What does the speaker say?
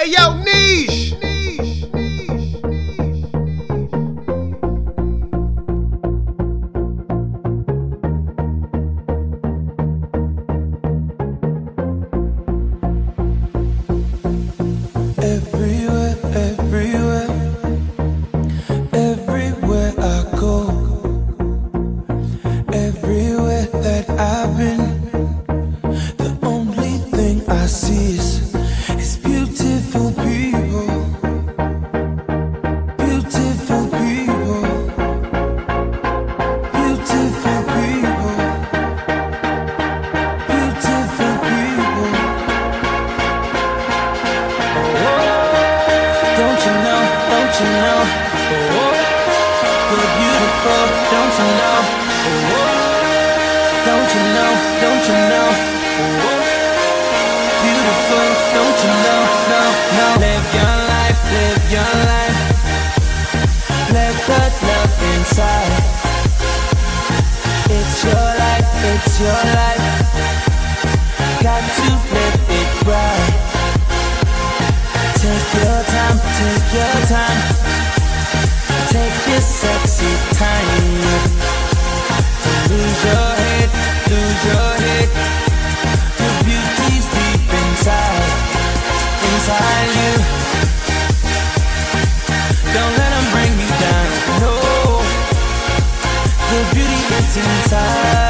Ayo Nish! Everywhere I go, everywhere that I've been, the only thing I see is beautiful people, beautiful people, beautiful people, beautiful people. Don't you know, you're beautiful, don't you know, don't you know, don't you know, beautiful, don't you know, no. Live your life, live your life, let that love inside. It's your life, it's your life, got to live it right. Take your time, take your time, take this sexy time. Lose your head, lose your head, the beauty's deep inside, inside you. Don't let them bring you down, no, the beauty is inside.